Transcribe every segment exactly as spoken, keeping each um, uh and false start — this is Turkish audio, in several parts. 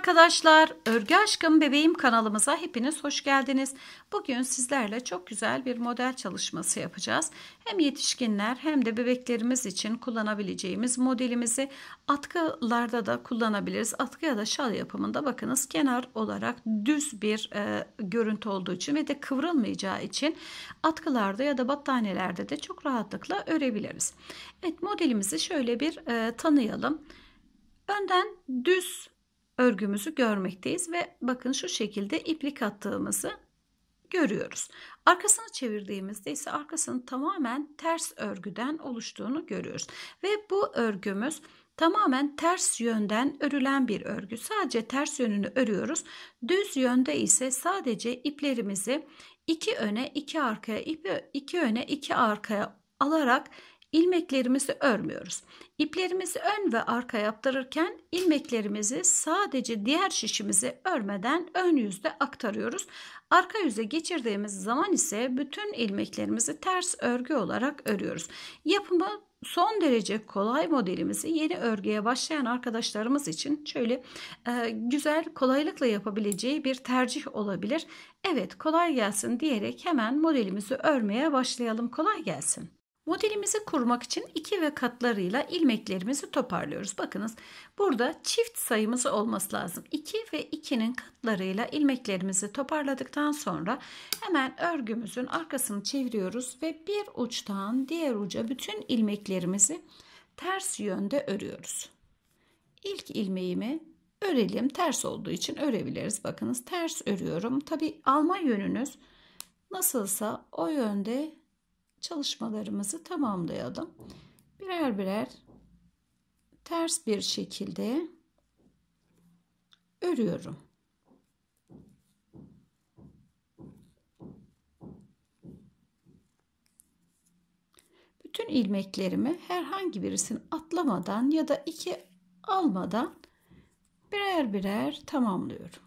arkadaşlar, Örgü Aşkım Bebeğim kanalımıza hepiniz hoş geldiniz. Bugün sizlerle çok güzel bir model çalışması yapacağız. Hem yetişkinler hem de bebeklerimiz için kullanabileceğimiz modelimizi atkılarda da kullanabiliriz. Atkı ya da şal yapımında bakınız kenar olarak düz bir e, görüntü olduğu için ve de kıvrılmayacağı için atkılarda ya da battaniyelerde de çok rahatlıkla örebiliriz. Evet, modelimizi şöyle bir e, tanıyalım. Önden düz örgümüzü görmekteyiz ve bakın şu şekilde iplik attığımızı görüyoruz. Arkasını çevirdiğimizde ise arkasının tamamen ters örgüden oluştuğunu görüyoruz. Ve bu örgümüz tamamen ters yönden örülen bir örgü. Sadece ters yönünü örüyoruz. Düz yönde ise sadece iplerimizi iki öne iki arkaya, ipi iki öne iki arkaya alarak İlmeklerimizi örmüyoruz. İplerimizi ön ve arka yaptırırken ilmeklerimizi sadece diğer şişimizi örmeden ön yüzde aktarıyoruz. Arka yüze geçirdiğimiz zaman ise bütün ilmeklerimizi ters örgü olarak örüyoruz. Yapımı son derece kolay modelimizi yeni örgüye başlayan arkadaşlarımız için şöyle e, güzel, kolaylıkla yapabileceği bir tercih olabilir. Evet, kolay gelsin diyerek hemen modelimizi örmeye başlayalım. Kolay gelsin. Modelimizi kurmak için iki ve katlarıyla ilmeklerimizi toparlıyoruz. Bakınız, burada çift sayımız olması lazım. iki ve ikinin katlarıyla ilmeklerimizi toparladıktan sonra hemen örgümüzün arkasını çeviriyoruz ve bir uçtan diğer uca bütün ilmeklerimizi ters yönde örüyoruz. İlk ilmeğimi örelim. Ters olduğu için örebiliriz. Bakınız, ters örüyorum. Tabii alma yönünüz nasılsa o yönde çalışmalarımızı tamamlayalım. Birer birer ters bir şekilde örüyorum. Bütün ilmeklerimi herhangi birisini atlamadan ya da iki almadan birer birer tamamlıyorum.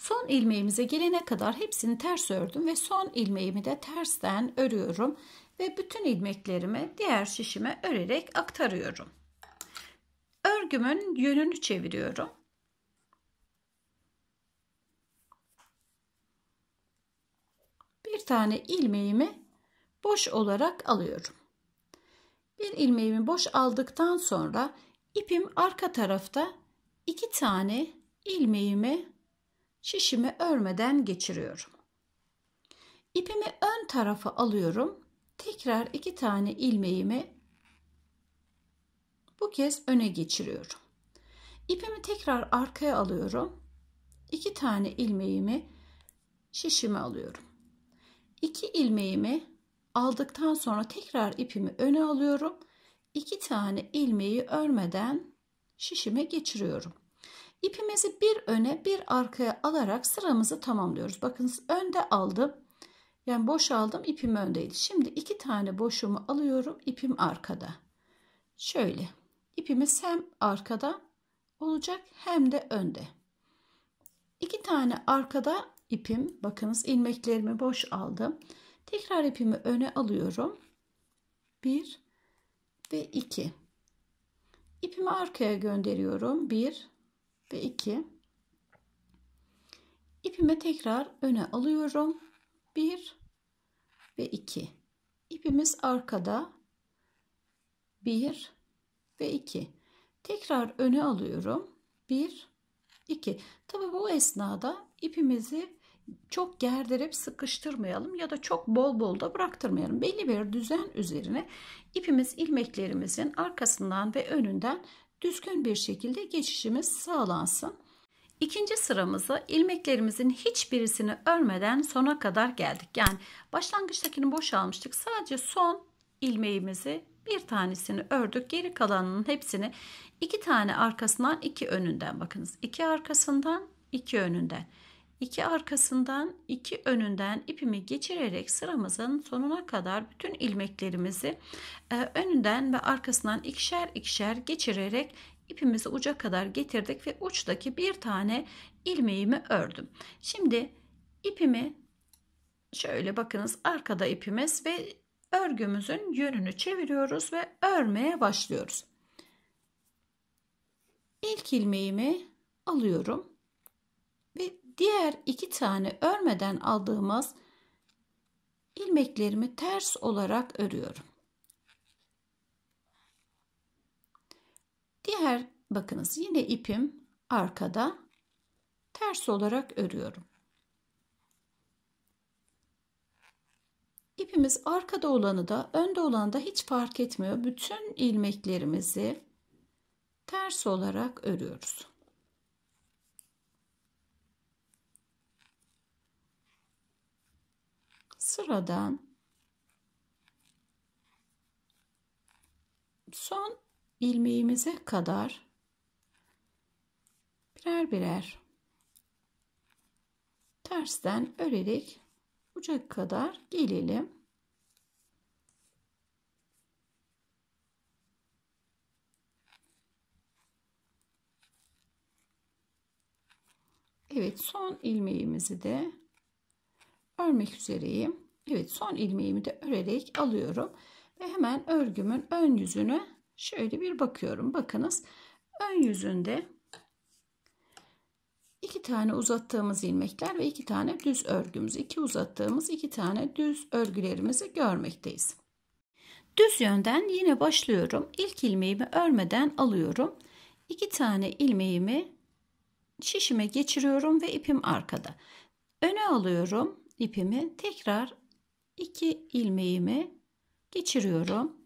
Son ilmeğimize gelene kadar hepsini ters ördüm ve son ilmeğimi de tersten örüyorum ve bütün ilmeklerimi diğer şişime örerek aktarıyorum. Örgümün yönünü çeviriyorum. Bir tane ilmeğimi boş olarak alıyorum. Bir ilmeğimi boş aldıktan sonra ipim arka tarafta, iki tane ilmeğimi şişimi örmeden geçiriyorum. İpimi ön tarafa alıyorum. Tekrar iki tane ilmeğimi bu kez öne geçiriyorum. İpimi tekrar arkaya alıyorum. İki tane ilmeğimi şişime alıyorum. İki ilmeğimi aldıktan sonra tekrar ipimi öne alıyorum. İki tane ilmeği örmeden şişime geçiriyorum. İpimizi bir öne bir arkaya alarak sıramızı tamamlıyoruz. Bakınız, önde aldım. Yani boş aldım, ipim öndeydi. Şimdi iki tane boşumu alıyorum, ipim arkada. Şöyle ipimiz hem arkada olacak hem de önde. İki tane arkada ipim. Bakınız, ilmeklerimi boş aldım. Tekrar ipimi öne alıyorum. Bir ve iki. İpimi arkaya gönderiyorum. Bir ve iki. İpimi tekrar öne alıyorum. bir ve iki. İpimiz arkada. bir ve iki. Tekrar öne alıyorum. bir iki. Tabii bu esnada ipimizi çok gerdirip sıkıştırmayalım ya da çok bol bol da bıraktırmayalım. Belli bir düzen üzerine ipimiz ilmeklerimizin arkasından ve önünden düzgün bir şekilde geçişimiz sağlansın. İkinci sıramıza ilmeklerimizin hiçbirisini örmeden sona kadar geldik. Yani başlangıçtakini boş almıştık. Sadece son ilmeğimizi bir tanesini ördük. Geri kalanının hepsini iki tane arkasından, iki önünden. Bakınız, iki arkasından, iki önünden. iki arkasından, iki önünden ipimi geçirerek sıramızın sonuna kadar bütün ilmeklerimizi önünden ve arkasından ikişer ikişer geçirerek ipimizi uca kadar getirdik ve uçtaki bir tane ilmeğimi ördüm. Şimdi ipimi şöyle, bakınız, arkada ipimiz ve örgümüzün yönünü çeviriyoruz ve örmeye başlıyoruz. İlk ilmeğimi alıyorum ve diğer iki tane örmeden aldığımız ilmeklerimi ters olarak örüyorum. Diğer bakınız yine ipim arkada, ters olarak örüyorum. İpimiz arkada olanı da önde olanı da hiç fark etmiyor. Bütün ilmeklerimizi ters olarak örüyoruz. Sıradan son ilmeğimize kadar birer birer tersten örerek uca kadar gelelim. Evet, son ilmeğimizi de örmek üzereyim. Evet, son ilmeğimi de örerek alıyorum ve hemen örgümün ön yüzünü şöyle bir bakıyorum. Bakınız, ön yüzünde iki tane uzattığımız ilmekler ve iki tane düz örgümüz, iki uzattığımız iki tane düz örgülerimizi görmekteyiz. Düz yönden yine başlıyorum. İlk ilmeğimi örmeden alıyorum. İki tane ilmeğimi şişime geçiriyorum ve ipim arkada. Öne alıyorum ipimi, tekrar iki ilmeğimi geçiriyorum.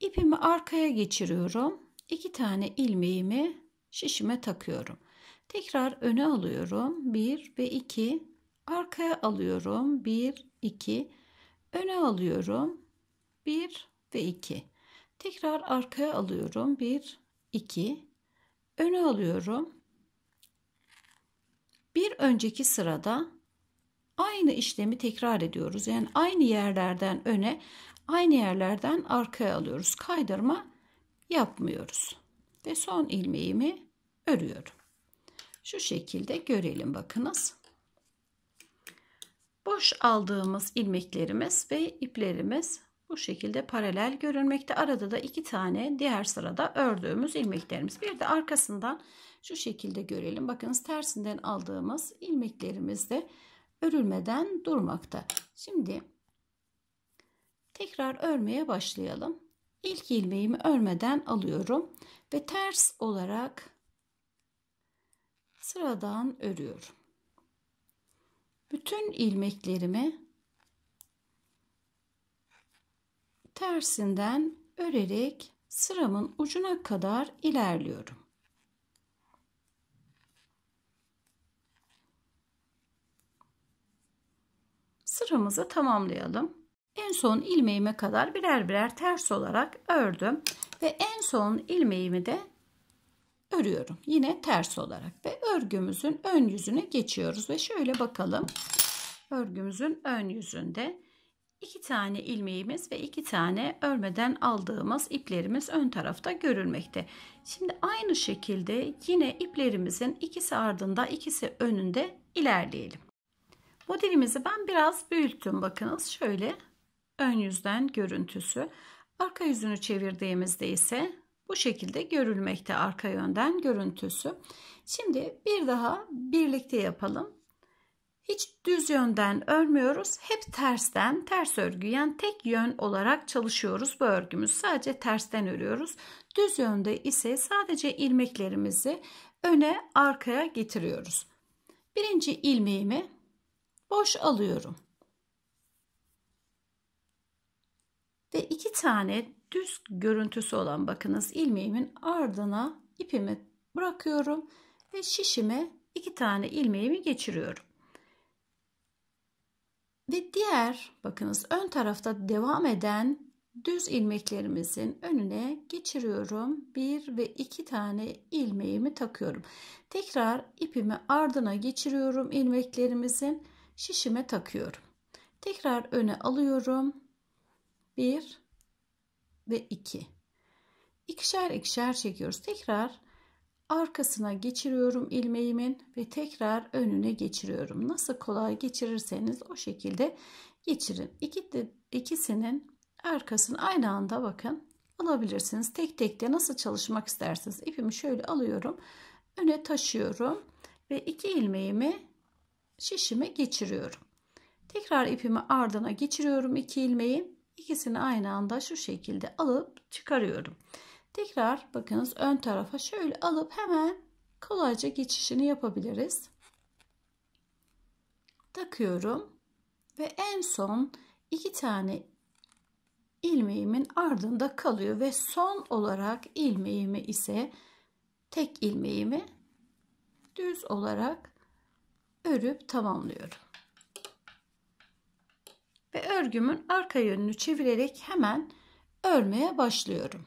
İpimi arkaya geçiriyorum. iki tane ilmeğimi şişime takıyorum. Tekrar öne alıyorum. bir ve iki. Arkaya alıyorum. bir, iki. Öne alıyorum. bir ve iki. Tekrar arkaya alıyorum. bir, iki. Öne alıyorum. Bir önceki sırada aynı işlemi tekrar ediyoruz. Yani aynı yerlerden öne, aynı yerlerden arkaya alıyoruz. Kaydırma yapmıyoruz. Ve son ilmeğimi örüyorum. Şu şekilde görelim, bakınız. Boş aldığımız ilmeklerimiz ve iplerimiz bu şekilde paralel görünmekte. Arada da iki tane diğer sırada ördüğümüz ilmeklerimiz. Bir de arkasından şu şekilde görelim. Bakınız, tersinden aldığımız ilmeklerimiz de örülmeden durmakta. Şimdi tekrar örmeye başlayalım. İlk ilmeğimi örmeden alıyorum ve ters olarak sıradan örüyorum. Bütün ilmeklerimi tersinden örerek sıramın ucuna kadar ilerliyorum. Sıramızı tamamlayalım. En son ilmeğime kadar birer birer ters olarak ördüm ve en son ilmeğimi de örüyorum. Yine ters olarak ve örgümüzün ön yüzüne geçiyoruz ve şöyle bakalım. Örgümüzün ön yüzünde iki tane ilmeğimiz ve iki tane örmeden aldığımız iplerimiz ön tarafta görülmekte. Şimdi aynı şekilde yine iplerimizin ikisi ardında, ikisi önünde ilerleyelim. Modelimizi ben biraz büyüttüm. Bakınız, şöyle ön yüzden görüntüsü. Arka yüzünü çevirdiğimizde ise bu şekilde görülmekte arka yönden görüntüsü. Şimdi bir daha birlikte yapalım. Hiç düz yönden örmüyoruz. Hep tersten, ters örgü, yani tek yön olarak çalışıyoruz bu örgümüz. Sadece tersten örüyoruz. Düz yönde ise sadece ilmeklerimizi öne, arkaya getiriyoruz. Birinci ilmeğimi boş alıyorum ve iki tane düz görüntüsü olan, bakınız, ilmeğimin ardına ipimi bırakıyorum ve şişime iki tane ilmeğimi geçiriyorum ve diğer, bakınız, ön tarafta devam eden düz ilmeklerimizin önüne geçiriyorum. Bir ve iki tane ilmeğimi takıyorum. Tekrar ipimi ardına geçiriyorum, ilmeklerimizin şişime takıyorum. Tekrar öne alıyorum. bir ve iki. İkişer ikişer çekiyoruz. Tekrar arkasına geçiriyorum ilmeğimin ve tekrar önüne geçiriyorum. Nasıl kolay geçirirseniz o şekilde geçirin. İki de, ikisinin arkasını aynı anda bakın alabilirsiniz. Tek tek de nasıl çalışmak isterseniz. İpimi şöyle alıyorum. Öne taşıyorum. Ve iki ilmeğimi şişime geçiriyorum. Tekrar ipimi ardına geçiriyorum iki ilmeği. İkisini aynı anda şu şekilde alıp çıkarıyorum. Tekrar bakınız ön tarafa şöyle alıp hemen kolayca geçişini yapabiliriz. Takıyorum ve en son iki tane ilmeğimin ardında kalıyor ve son olarak ilmeğimi ise tek ilmeğimi düz olarak örüp tamamlıyorum. Ve örgümün arka yönünü çevirerek hemen örmeye başlıyorum.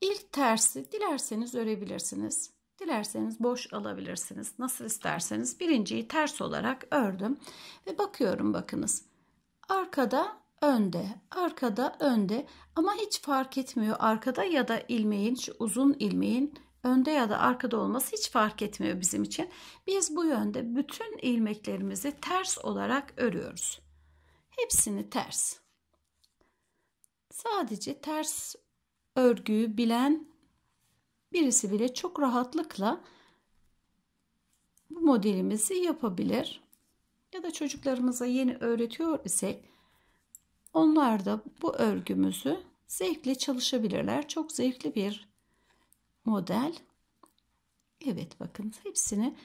İlk tersi dilerseniz örebilirsiniz. Dilerseniz boş alabilirsiniz. Nasıl isterseniz. Birinciyi ters olarak ördüm. Ve bakıyorum bakınız. Arkada önde. Arkada önde. Ama hiç fark etmiyor. Arkada ya da ilmeğin şu uzun ilmeğin önde ya da arkada olması hiç fark etmiyor bizim için. Biz bu yönde bütün ilmeklerimizi ters olarak örüyoruz. Hepsini ters. Sadece ters örgüyü bilen birisi bile çok rahatlıkla bu modelimizi yapabilir. Ya da çocuklarımıza yeni öğretiyor isek onlar da bu örgümüzü zevkle çalışabilirler. Çok zevkli bir model. Evet bakın hepsini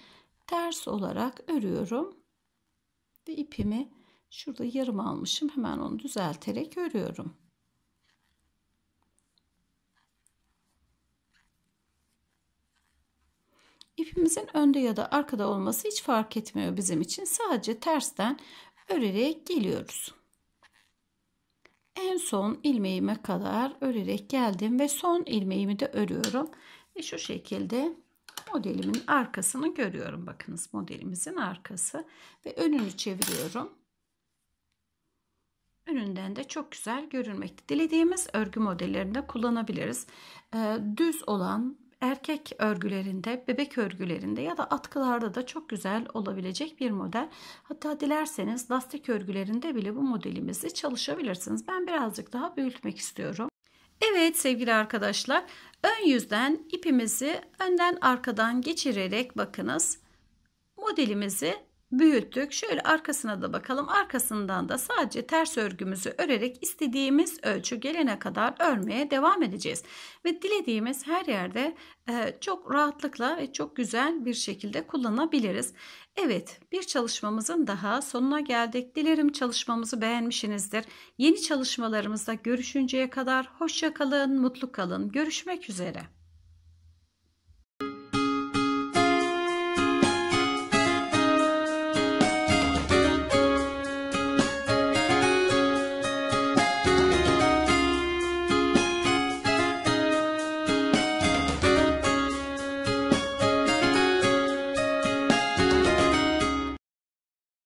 ters olarak örüyorum. Ve ipimi şurada yarım almışım. Hemen onu düzelterek örüyorum. İpimizin önde ya da arkada olması hiç fark etmiyor bizim için. Sadece tersten örerek geliyoruz. En son ilmeğime kadar örerek geldim ve son ilmeğimi de örüyorum. Ve şu şekilde modelimin arkasını görüyorum. Bakınız modelimizin arkası ve önünü çeviriyorum. Önünden de çok güzel görünmekte. Dilediğimiz örgü modellerinde kullanabiliriz. Ee, düz olan erkek örgülerinde, bebek örgülerinde ya da atkılarda da çok güzel olabilecek bir model. Hatta dilerseniz lastik örgülerinde bile bu modelimizi çalışabilirsiniz. Ben birazcık daha büyütmek istiyorum. Evet sevgili arkadaşlar, ön yüzden ipimizi önden arkadan geçirerek bakınız modelimizi büyüttük. Şöyle arkasına da bakalım. Arkasından da sadece ters örgümüzü örerek istediğimiz ölçü gelene kadar örmeye devam edeceğiz. Ve dilediğimiz her yerde çok rahatlıkla ve çok güzel bir şekilde kullanabiliriz. Evet, bir çalışmamızın daha sonuna geldik. Dilerim çalışmamızı beğenmişsinizdir. Yeni çalışmalarımızda görüşünceye kadar hoşça kalın, mutlu kalın. Görüşmek üzere.